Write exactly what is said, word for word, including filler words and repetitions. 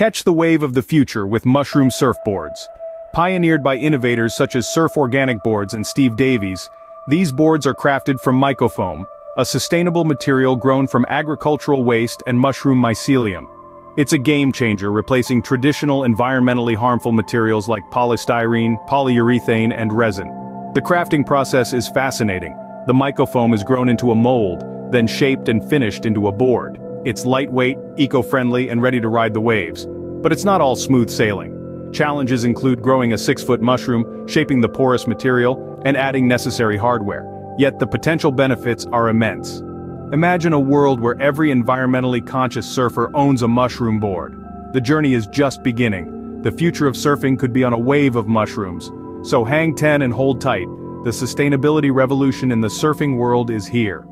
Catch the wave of the future with mushroom surfboards. Pioneered by innovators such as Surf Organic Boards and Steve Davies, these boards are crafted from mycofoam, a sustainable material grown from agricultural waste and mushroom mycelium. It's a game-changer, replacing traditional environmentally harmful materials like polystyrene, polyurethane, and resin. The crafting process is fascinating. The mycofoam is grown into a mold, then shaped and finished into a board. It's lightweight, eco-friendly, and ready to ride the waves. But it's not all smooth sailing. Challenges include growing a six-foot mushroom, shaping the porous material, and adding necessary hardware. Yet the potential benefits are immense. Imagine a world where every environmentally conscious surfer owns a mushroom board. The journey is just beginning. The future of surfing could be on a wave of mushrooms. So hang ten and hold tight. The sustainability revolution in the surfing world is here.